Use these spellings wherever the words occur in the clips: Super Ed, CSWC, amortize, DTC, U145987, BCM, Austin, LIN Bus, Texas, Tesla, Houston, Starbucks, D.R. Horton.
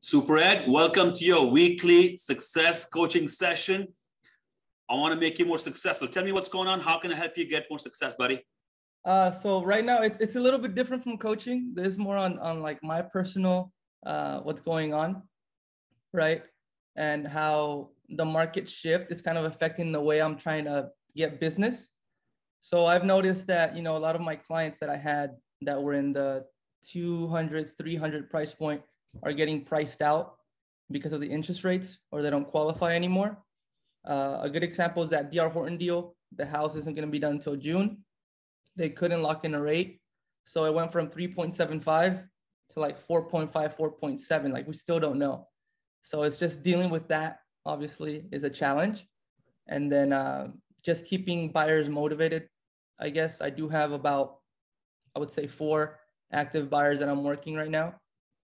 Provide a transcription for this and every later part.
Super Ed, welcome to your weekly success coaching session. I want to make you more successful. Tell me what's going on. How can I help you get more success, buddy? So right now, it's a little bit different from coaching. There's more on like my personal, what's going on, right? And how the market shift is kind of affecting the way I'm trying to get business. So I've noticed that, you know, a lot of my clients that I had that were in the 200, 300 price point are getting priced out because of the interest rates, or they don't qualify anymore. A good example is that D.R. Horton deal. The house isn't going to be done until June. They couldn't lock in a rate. So it went from 3.75 to like 4.5, 4.7. Like, we still don't know. So it's just dealing with that, obviously, is a challenge. And then just keeping buyers motivated, I guess. I do have about, I would say, 4 active buyers that I'm working right now.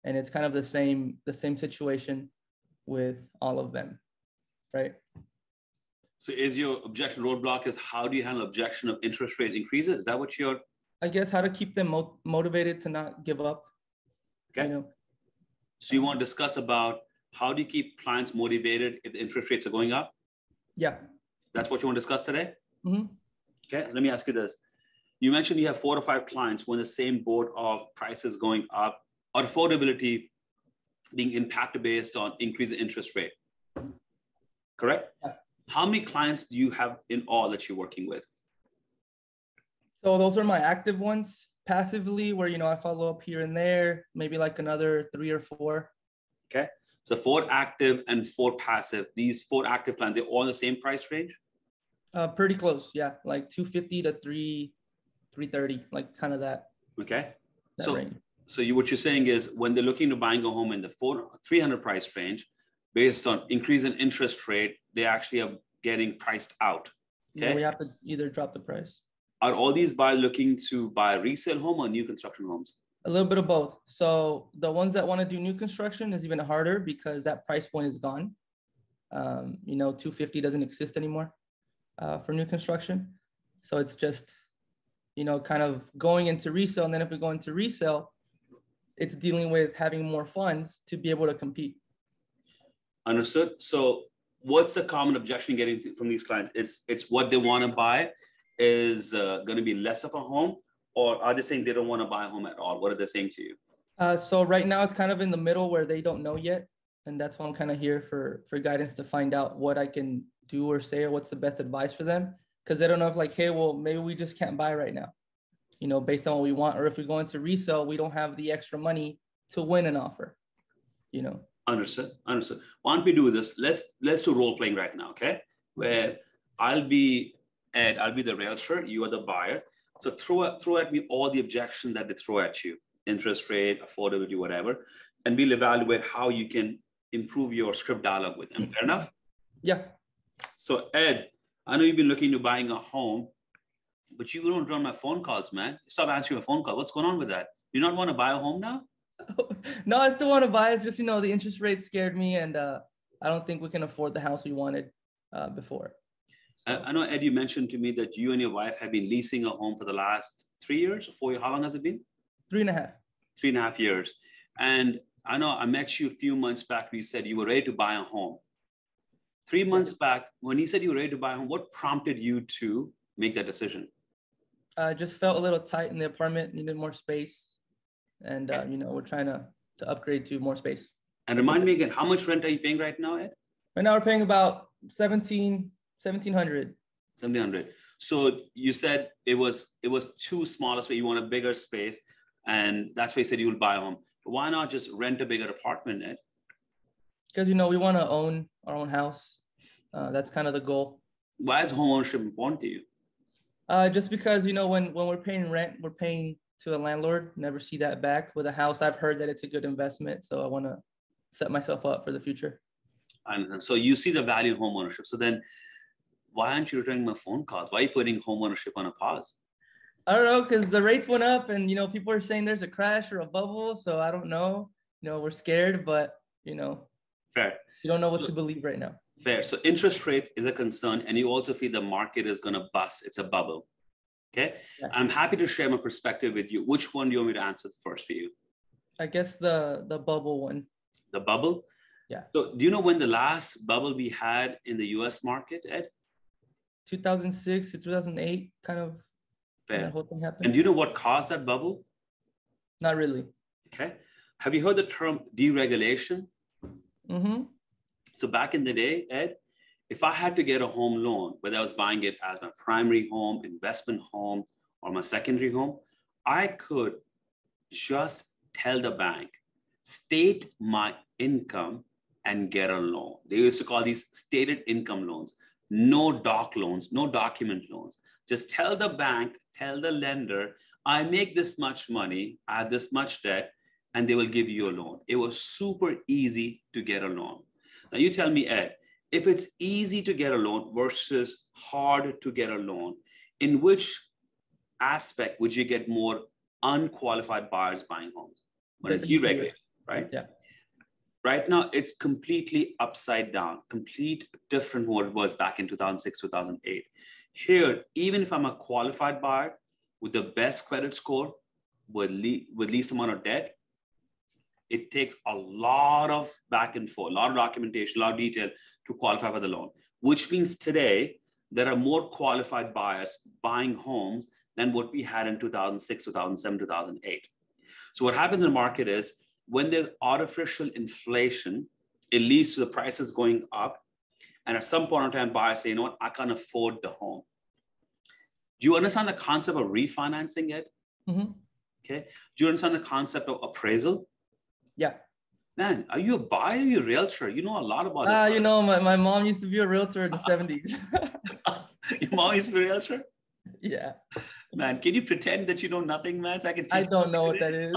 And it's kind of the same situation with all of them, right? So is your objection roadblock is how do you handle objection of interest rate increases? Is that what you're? I guess how to keep them motivated to not give up. Okay. You know? So you want to discuss about how do you keep clients motivated if the interest rates are going up? Yeah. That's what you want to discuss today? Mm-hmm. Okay, let me ask you this. You mentioned you have 4 or 5 clients who are in the same boat of prices going up, affordability being impacted based on increase in interest rate, correct? Yeah. How many clients do you have in all that you're working with? So those are my active ones. Passively, where, you know, I follow up here and there, maybe like another 3 or 4. Okay, so 4 active and 4 passive. These 4 active clients, they're all in the same price range? Pretty close, yeah, like 250 to 330, like kind of that. Okay, that so range. So what you're saying is when they're looking to buying a home in the 300 price range, based on increase in interest rate, they actually are getting priced out. Okay? Yeah, we have to either drop the price. Are all these buyers looking to buy a resale home or new construction homes? A little bit of both. So the ones that want to do new construction is even harder because that price point is gone. You know, 250 doesn't exist anymore for new construction. So it's just, you know, kind of going into resale. And then if we go into resale, it's dealing with having more funds to be able to compete. Understood. So what's the common objection getting from these clients? It's what they want to buy is going to be less of a home, or are they saying they don't want to buy a home at all? What are they saying to you? So right now it's kind of in the middle where they don't know yet. And that's why I'm kind of here for guidance to find out what I can do or say, or what's the best advice for them. Cause they don't know if like, hey, well, maybe we just can't buy right now, you know, based on what we want, or if we go into resale, we don't have the extra money to win an offer, you know? Understood, understood. Why don't we do this? Let's do role-playing right now, okay? Where I'll be the realtor, you are the buyer. So throw at me all the objections that they throw at you, interest rate, affordability, whatever, and we'll evaluate how you can improve your script dialogue with them, fair enough? Yeah. So Ed, I know you've been looking to buying a home, but you don't run my phone calls, man. Stop answering my phone call. What's going on with that? You not want to buy a home now? No, I still want to buy. It's just, you know, the interest rate scared me, and I don't think we can afford the house we wanted before. So. I know, Ed, you mentioned to me that you and your wife have been leasing a home for the last 3 years or 4 years. How long has it been? 3.5. 3.5 years. And I know I met you a few months back. We said you were ready to buy a home. 3 months back, when you said you were ready to buy a home, what prompted you to make that decision? I just felt a little tight in the apartment, needed more space. And, you know, we're trying to upgrade to more space. And remind me again, how much rent are you paying right now, Ed? Right now we're paying about $1,700. $1,700. So you said it was too small a space. You want a bigger space. And that's why you said you will buy a home. But why not just rent a bigger apartment, Ed? Because, you know, we want to own our own house. That's kind of the goal. Why is homeownership important to you? Just because, you know, when we're paying rent, we're paying to a landlord, never see that back. With a house, I've heard that it's a good investment. So I want to set myself up for the future. And so you see the value of homeownership. So then why aren't you returning my phone calls? Why are you putting homeownership on a pause? I don't know, because the rates went up and, you know, people are saying there's a crash or a bubble. So I don't know, you know, we're scared, but, you know, fair. You don't know what to believe right now. Fair. So interest rates is a concern, and you also feel the market is going to bust. It's a bubble. Okay. Yeah. I'm happy to share my perspective with you. Which one do you want me to answer first for you? I guess the bubble one. the bubble. Yeah. So do you know when the last bubble we had in the U.S. market, Ed? 2006 to 2008, kind of. Fair. That whole thing happened. And do you know what caused that bubble? Not really. Okay. Have you heard the term deregulation? Mm-hmm. So back in the day, Ed, if I had to get a home loan, whether I was buying it as my primary home, investment home, or my secondary home, I could just tell the bank, state my income and get a loan. They used to call these stated income loans, no doc loans, no document loans. Just tell the bank, tell the lender, I make this much money, I have this much debt, and they will give you a loan. It was super easy to get a loan. Now you tell me, Ed, if it's easy to get a loan versus hard to get a loan, in which aspect would you get more unqualified buyers buying homes? When it's deregulated, right? Yeah. Right now, it's completely upside down, complete different from what it was back in 2006, 2008. Here, even if I'm a qualified buyer with the best credit score, with least amount of debt, it takes a lot of back and forth, a lot of documentation, a lot of detail to qualify for the loan, which means today there are more qualified buyers buying homes than what we had in 2006, 2007, 2008. So what happens in the market is when there's artificial inflation, it leads to the prices going up. And at some point in time, buyers say, you know what, I can't afford the home. Do you understand the concept of refinancing it? Mm-hmm. Okay. Do you understand the concept of appraisal? Yeah. Man, are you a buyer? Are you a realtor? You know a lot about this. You know, my mom used to be a realtor in the 70s. Your mom used to be a realtor? Yeah. Man, can you pretend that you know nothing, man? So I can. I don't know what that is.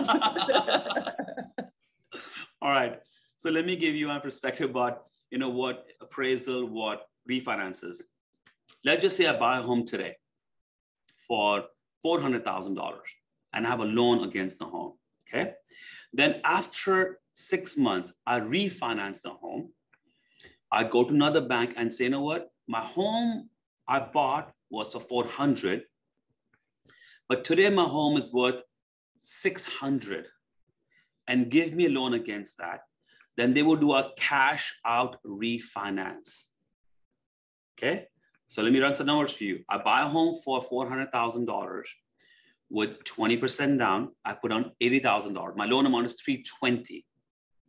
All right. So let me give you a perspective about, you know, what appraisal, what refinances. Let's just say I buy a home today for $400,000 and I have a loan against the home. Okay. Then after 6 months, I refinance the home. I go to another bank and say, you know what? My home I bought was for 400, but today my home is worth 600 and give me a loan against that. Then they will do a cash out refinance. Okay. So let me run some numbers for you. I buy a home for $400,000. With 20% down, I put on $80,000. My loan amount is $320,000. Are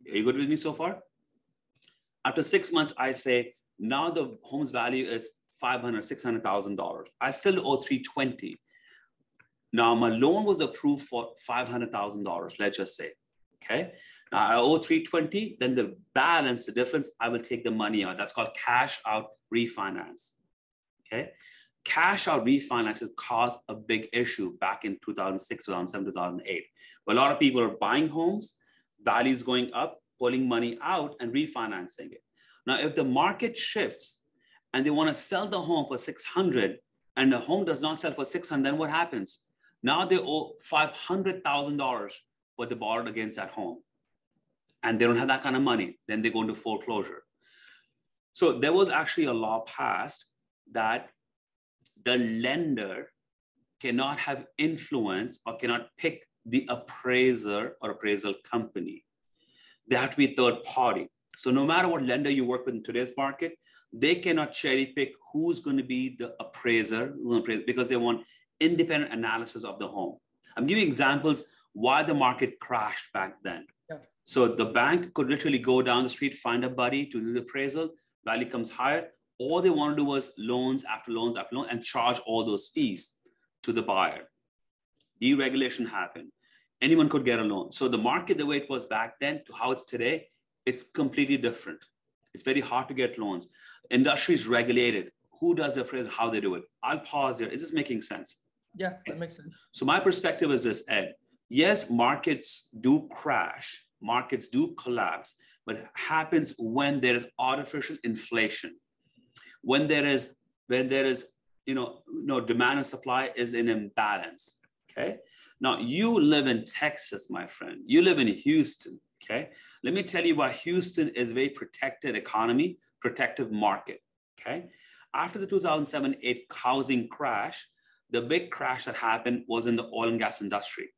you good with me so far? After 6 months, I say, now the home's value is $500,000, $600,000. I still owe $320,000. Now my loan was approved for $500,000, let's just say, okay? Now I owe $320,000, then the balance, the difference, I will take the money out. That's called cash out refinance, okay? Cash out refinances caused a big issue back in 2006, 2007, 2008. But a lot of people are buying homes, values going up, pulling money out and refinancing it. Now, if the market shifts and they want to sell the home for 600 and the home does not sell for 600, then what happens? Now they owe $500,000 what they borrowed against that home. And they don't have that kind of money. Then they go into foreclosure. So there was actually a law passed that the lender cannot have influence or cannot pick the appraiser or appraisal company. They have to be third party. So no matter what lender you work with in today's market, they cannot cherry pick who's going to be the appraiser because they want independent analysis of the home. I'm giving examples why the market crashed back then. Yeah. So the bank could literally go down the street, find a buddy to do the appraisal, value comes higher. All they want to do was loans after loans after loans and charge all those fees to the buyer. Deregulation happened. Anyone could get a loan. So the market, the way it was back then to how it's today, it's completely different. It's very hard to get loans. Industry is regulated. Who does the appraisal, how they do it? I'll pause there. Is this making sense? Yeah, that makes sense. So my perspective is this, Ed. Yes, markets do crash. Markets do collapse. But it happens when there is artificial inflation. When there is, you know, no demand and supply is an imbalance. Okay. Now you live in Texas, my friend. You live in Houston. Okay. Let me tell you why Houston is a very protected economy, protective market. Okay. After the 2007-8 housing crash, the big crash that happened was in the oil and gas industry.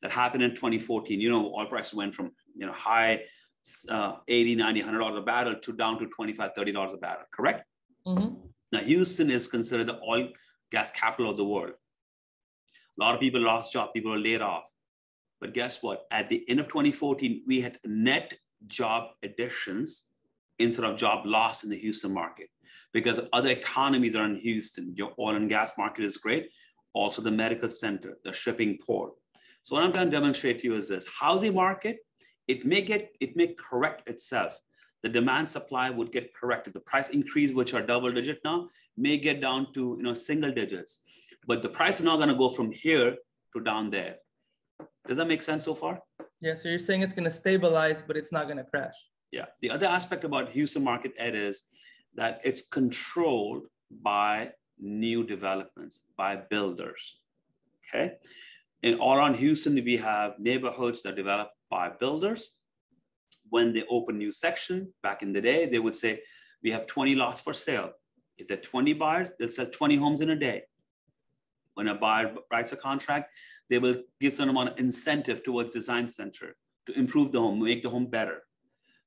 That happened in 2014. You know, oil prices went from, you know, high $80, $90, $100 a barrel to down to $25, $30 a barrel, correct? Mm-hmm. Now, Houston is considered the oil gas capital of the world. A lot of people lost jobs, people were laid off. But guess what? At the end of 2014, we had net job additions instead of job loss in the Houston market, because other economies are in Houston. Your oil and gas market is great. Also the medical center, the shipping port. So what I'm going to demonstrate to you is this. Housing market, it may correct itself. The demand supply would get corrected. The price increase, which are double digit now, may get down to single digits. But the price is not going to go from here to down there. Does that make sense so far? Yeah, so you're saying it's going to stabilize, but it's not going to crash. Yeah. The other aspect about Houston market, Ed, is that it's controlled by new developments, by builders, okay? In all around Houston, we have neighborhoods that develop by builders. When they open new section, back in the day, they would say, we have 20 lots for sale. If there are 20 buyers, they'll sell 20 homes in a day. When a buyer writes a contract, they will give some amount of incentive towards design center to improve the home, make the home better.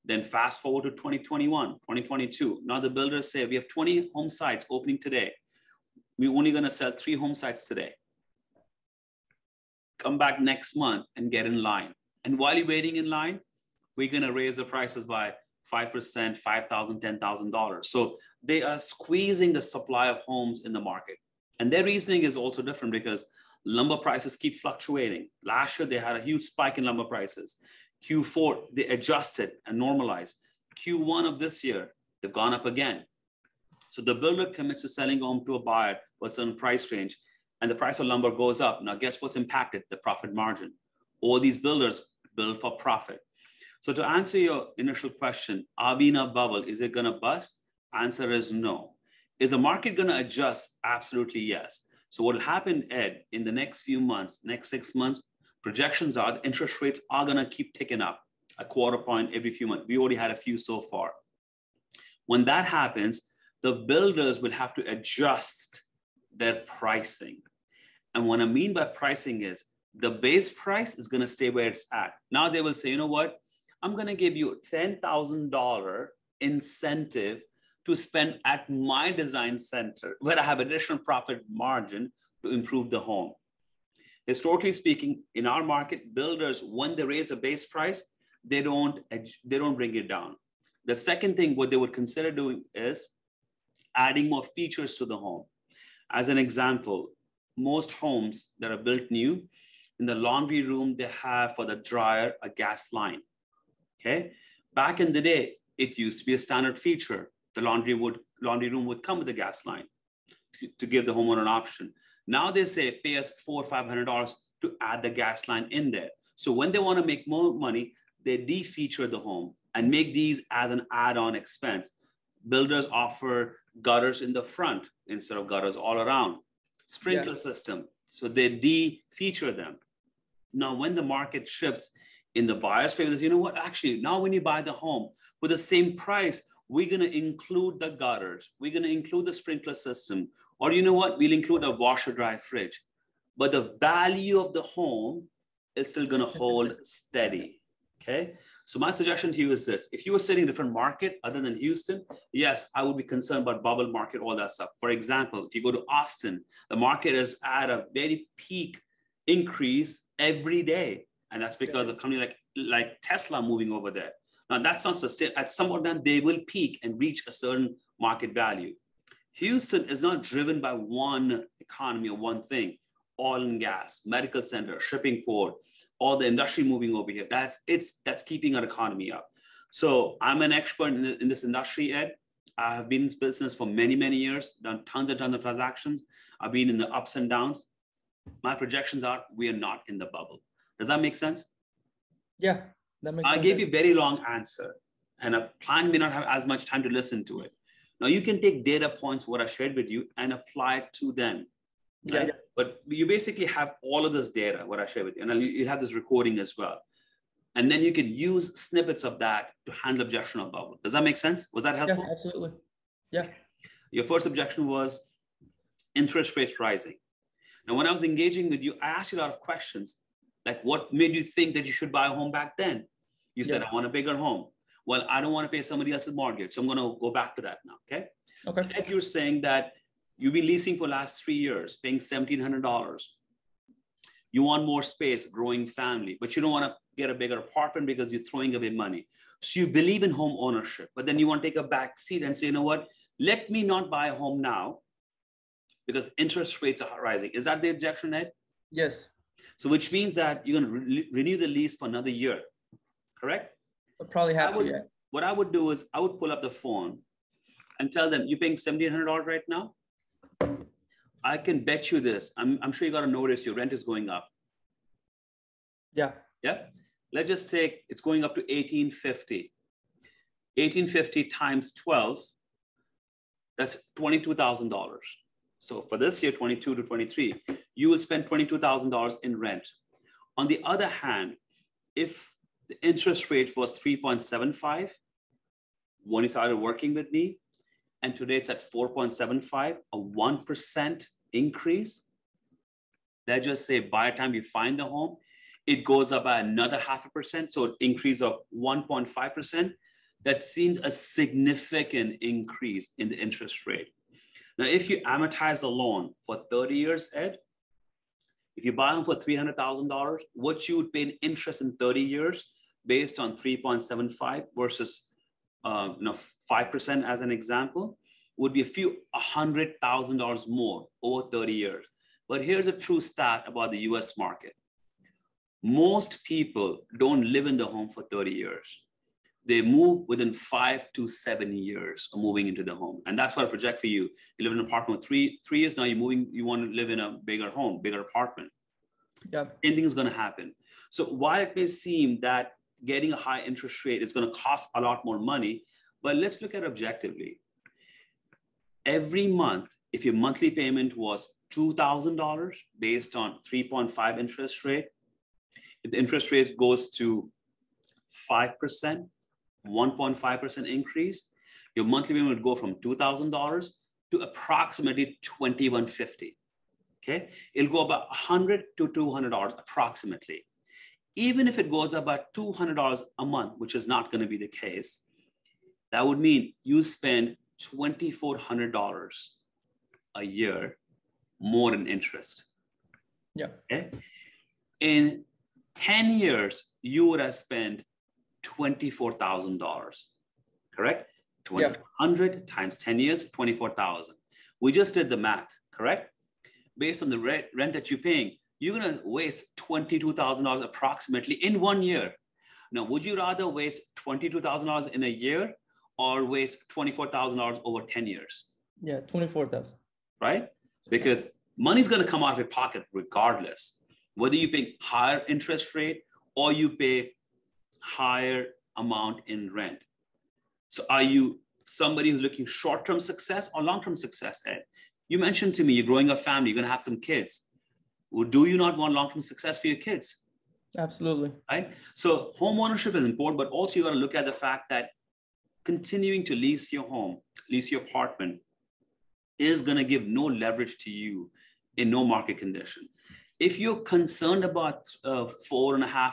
Then fast forward to 2021, 2022. Now the builders say, we have 20 home sites opening today. We're only going to sell 3 home sites today. Come back next month and get in line. And while you're waiting in line, we're going to raise the prices by 5%, $5,000, $10,000. So they are squeezing the supply of homes in the market. And their reasoning is also different because lumber prices keep fluctuating. Last year, they had a huge spike in lumber prices. Q4, they adjusted and normalized. Q1 of this year, they've gone up again. So the builder commits to selling a home to a buyer for a certain price range, and the price of lumber goes up. Now, guess what's impacted? The profit margin. All these builders build for profit. So to answer your initial question, are we in a bubble? Is it going to bust? Answer is no. Is the market going to adjust? Absolutely yes. So what will happen, Ed, in the next few months, next 6 months, projections are the interest rates are going to keep ticking up a quarter point every few months. We already had a few so far. When that happens, the builders will have to adjust their pricing. And what I mean by pricing is the base price is going to stay where it's at. Now they will say, you know what? I'm going to give you a $10,000 incentive to spend at my design center where I have additional profit margin to improve the home. Historically speaking, in our market, builders, when they raise the base price, they don't bring it down. The second thing, what they would consider doing is adding more features to the home. As an example, most homes that are built new, in the laundry room, they have for the dryer, a gas line, okay? Back in the day, it used to be a standard feature. The laundry room would come with a gas line to give the homeowner an option. Now they say pay us $400 or $500 to add the gas line in there. So when they want to make more money, they de-feature the home and make these as an add-on expense. Builders offer gutters in the front instead of gutters all around. Sprinkler system. So they de-feature them. Now when the market shifts in the buyer's favor, you know what? Actually, now when you buy the home for the same price, we're going to include the gutters. We're going to include the sprinkler system. Or you know what? We'll include a washer, dry fridge. But the value of the home is still going to hold steady. Okay? So my suggestion to you is this. If you were sitting in a different market other than Houston, yes, I would be concerned about bubble market, all that stuff. For example, if you go to Austin, the market is at a very peak increase every day. And that's because of a company like Tesla moving over there. Now, that's not sustainable. At some point, they will peak and reach a certain market value. Houston is not driven by one economy or one thing. Oil and gas, medical center, shipping port, all the industry moving over here. That's keeping our economy up. So I'm an expert in this industry, Ed. I have been in this business for many, many years, done tons and tons of transactions. I've been in the ups and downs. My projections are we are not in the bubble. Does that make sense? Yeah. I gave you a very long answer, and a client may not have as much time to listen to it. Now, you can take data points, what I shared with you, and apply it to them. Right? Yeah. But you basically have all of this data, what I shared with you, and you have this recording as well. And then you can use snippets of that to handle objection of bubble. Does that make sense? Was that helpful? Yeah, absolutely. Yeah. Your first objection was interest rates rising. Now, when I was engaging with you, I asked you a lot of questions, like what made you think that you should buy a home back then? You said, I want a bigger home. Well, I don't want to pay somebody else's mortgage. So I'm going to go back to that now. Okay. Okay. So Ed, you're saying that you've been leasing for the last 3 years, paying $1,700. You want more space, growing family, but you don't want to get a bigger apartment because you're throwing away money. So you believe in home ownership, but then you want to take a back seat and say, you know what? Let me not buy a home now because interest rates are rising. Is that the objection, Ed? Yes. So which means that you're going to renew the lease for another year, correct? I'll probably have to, yeah. What I would do is I would pull up the phone and tell them, you're paying $1,700 right now? I can bet you this. I'm sure you got to notice your rent is going up. Yeah. Yeah. Let's just take, it's going up to $1,850. $1,850 times 12, that's $22,000. So for this year, 22 to 23, you will spend $22,000 in rent. On the other hand, if the interest rate was 3.75 when you started working with me, and today it's at 4.75, a 1% increase, let's just say by the time you find the home, it goes up by another 0.5%. So an increase of 1.5%. That seems a significant increase in the interest rate. Now, if you amortize a loan for 30 years, Ed, if you buy them for $300,000, what you would pay in interest in 30 years based on 3.75 versus 5% as an example, would be a few $100,000 more over 30 years. But here's a true stat about the US market. Most people don't live in the home for 30 years. They move within 5 to 7 years of moving into the home. And that's what I project for you. You live in an apartment for three years now, you're moving, you want to live in a bigger home, bigger apartment. Yep. Anything is going to happen. So while it may seem that getting a high interest rate is going to cost a lot more money, but let's look at it objectively. Every month, if your monthly payment was $2,000 based on 3.5 interest rate, if the interest rate goes to 5%, 1.5% increase, your monthly payment would go from $2,000 to approximately $2,150. Okay, it'll go about $100 to $200 approximately. Even if it goes up by $200 a month, which is not going to be the case, that would mean you spend $2,400 a year more in interest. Yeah. Okay? In 10 years, you would have spent $24,000, correct? 2,100 times 10 years, 24,000. We just did the math, correct? Based on the rent that you're paying, you're going to waste $22,000 approximately in 1 year. Now, would you rather waste $22,000 in a year or waste $24,000 over 10 years? Yeah, 24,000. Right? Because money's going to come out of your pocket regardless, whether you pay higher interest rate or you pay higher amount in rent. So are you somebody who's looking short-term success or long-term success, Ed? You mentioned to me, you're growing a family, you're going to have some kids. Well, do you not want long-term success for your kids? Absolutely. Right? So home ownership is important, but also you got to look at the fact that continuing to lease your home, lease your apartment is going to give no leverage to you in no market condition. If you're concerned about 4.5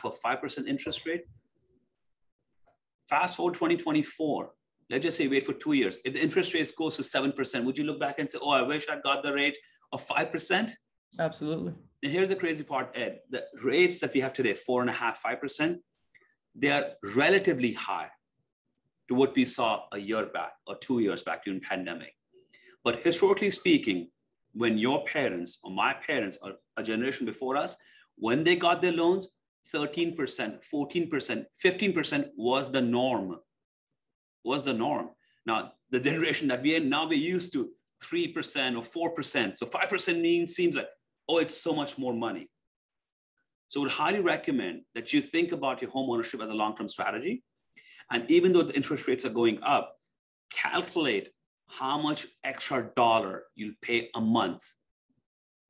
or 5% interest rate, fast forward 2024, let's just say wait for 2 years. If the interest rate goes to 7%, would you look back and say, oh, I wish I got the rate of 5%? Absolutely. And here's the crazy part, Ed. The rates that we have today, 4.5, 5%, they are relatively high to what we saw a year back or 2 years back during the pandemic. But historically speaking, when your parents or my parents or a generation before us, when they got their loans, 13%, 14%, 15% was the norm, Now, the generation that we are now, we're used to 3% or 4%. So 5% seems like, oh, it's so much more money. So I would highly recommend that you think about your home ownership as a long-term strategy. And even though the interest rates are going up, calculate how much extra dollar you'll pay a month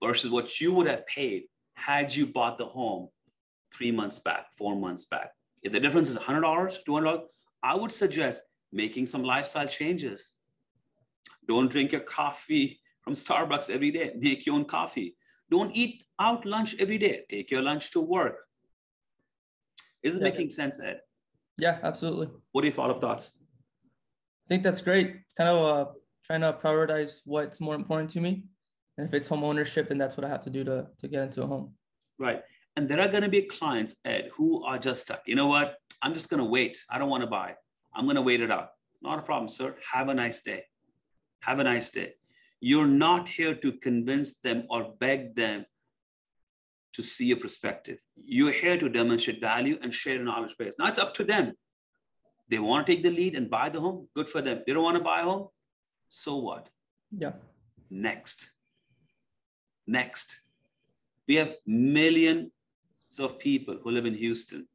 versus what you would have paid had you bought the home 3 months back, 4 months back. If the difference is $100, $200, I would suggest making some lifestyle changes. Don't drink your coffee from Starbucks every day. Make your own coffee. Don't eat out lunch every day. Take your lunch to work. Is it making sense, Ed? Yeah, absolutely. What are your follow-up thoughts? I think that's great. Kind of trying to prioritize what's more important to me. And if it's home ownership, then that's what I have to do to get into a home. Right. And there are going to be clients, Ed, who are just stuck. You know what? I'm just going to wait. I don't want to buy. I'm going to wait it out. Not a problem, sir. Have a nice day. Have a nice day. You're not here to convince them or beg them to see your perspective. You're here to demonstrate value and share a knowledge base. Now it's up to them. They want to take the lead and buy the home. Good for them. They don't want to buy a home. So what? Yeah. Next. We have millions of people who live in Houston.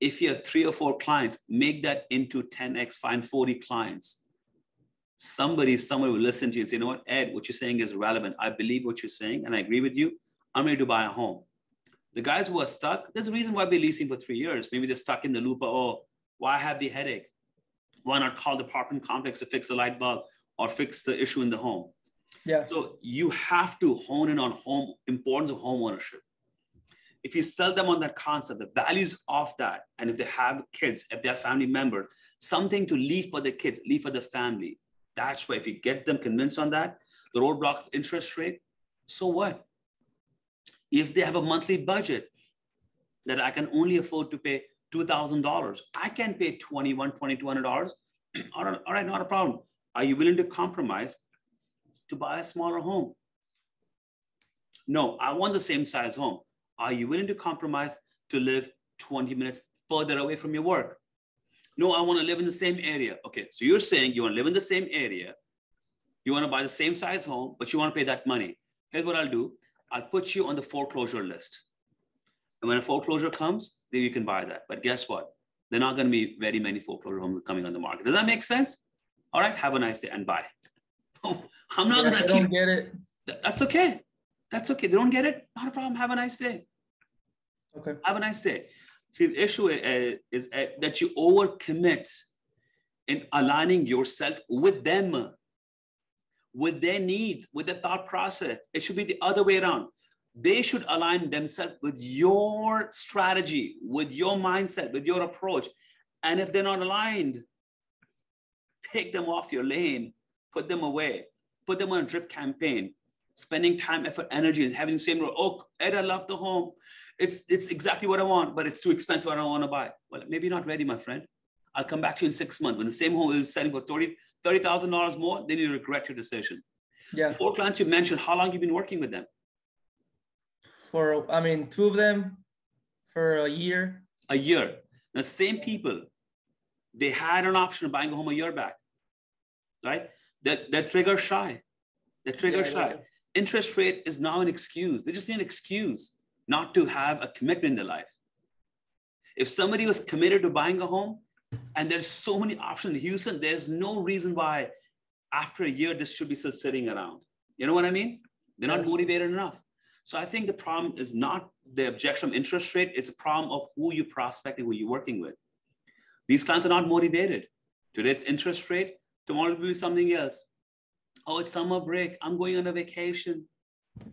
If you have 3 or 4 clients, make that into 10x, find 40 clients. Somebody will listen to you and say, you know what, Ed, what you're saying is relevant. I believe what you're saying and I agree with you. I'm ready to buy a home. The guys who are stuck, there's a reason why they're leasing for 3 years. Maybe they're stuck in the loop of, oh, why have the headache? Why not call the apartment complex to fix the light bulb or fix the issue in the home? Yeah. So you have to hone in on importance of home ownership. If you sell them on that concept, the values of that, and if they have kids, if they're family members, something to leave for the kids, leave for the family. That's why if you get them convinced on that, the roadblock interest rate, so what? If they have a monthly budget that I can only afford to pay $2,000, I can pay $2,100, $2,200. All right, not a problem. Are you willing to compromise to buy a smaller home? No, I want the same size home. Are you willing to compromise to live 20 minutes further away from your work? No, I want to live in the same area. Okay, so you're saying you want to live in the same area, you want to buy the same size home, but you want to pay that money. Here's what I'll do. I'll put you on the foreclosure list. And when a foreclosure comes, then you can buy that. But guess what? There are not going to be very many foreclosure homes coming on the market. Does that make sense? All right, have a nice day and bye. I'm not going to keep... Don't get it. That's okay. That's okay. They don't get it. Not a problem. Have a nice day. Okay. Have a nice day. See, the issue is that you overcommit in aligning yourself with them, with their needs, with their thought process. It should be the other way around. They should align themselves with your strategy, with your mindset, with your approach. And if they're not aligned, take them off your lane, put them away, put them on a drip campaign, spending time, effort, energy, and having the same role. Oh, Ed, I love the home. It's exactly what I want, but it's too expensive. I don't want to buy. Well, maybe not ready, my friend. I'll come back to you in 6 months. When the same home is selling for $30,000 more, then you regret your decision. Yeah. 4 clients you mentioned, how long have you been working with them? For, 2 of them for a year. A year. The same people, they had an option of buying a home a year back, right? They're trigger shy. They're trigger shy. Right. Interest rate is now an excuse. They just need an excuse not to have a commitment in their life. If somebody was committed to buying a home, and there's so many options in Houston, there's no reason why after a year, this should be still sitting around. You know what I mean? They're not motivated enough. So I think the problem is not the objection of interest rate. It's a problem of who you prospect and who you're working with. These clients are not motivated. Today it's interest rate. Tomorrow it will be something else. Oh, it's summer break. I'm going on a vacation.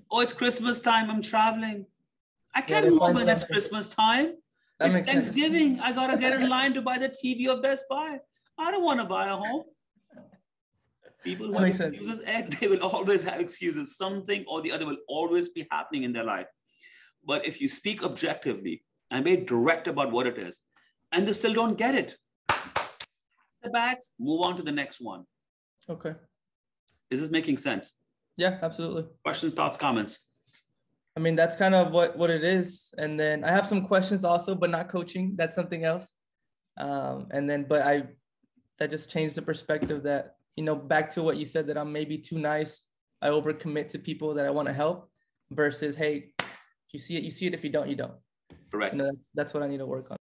Oh, it's Christmas time. I'm traveling. I can't move on at Christmas time. That it's Thanksgiving. Sense. I got to get in line to buy the TV or Best Buy. I don't want to buy a home. People who have excuses, Ed, they will always have excuses. Something or the other will always be happening in their life. But if you speak objectively and be direct about what it is, and they still don't get it, the bags, move on to the next one. Okay. Is this making sense? Yeah, absolutely. Questions, thoughts, comments? That's kind of what it is. And then I have some questions also, but not coaching. That's something else. That just changed the perspective that, back to what you said, that I'm maybe too nice. I overcommit to people that I want to help versus, hey, you see it if you don't, you don't. Correct. That's what I need to work on.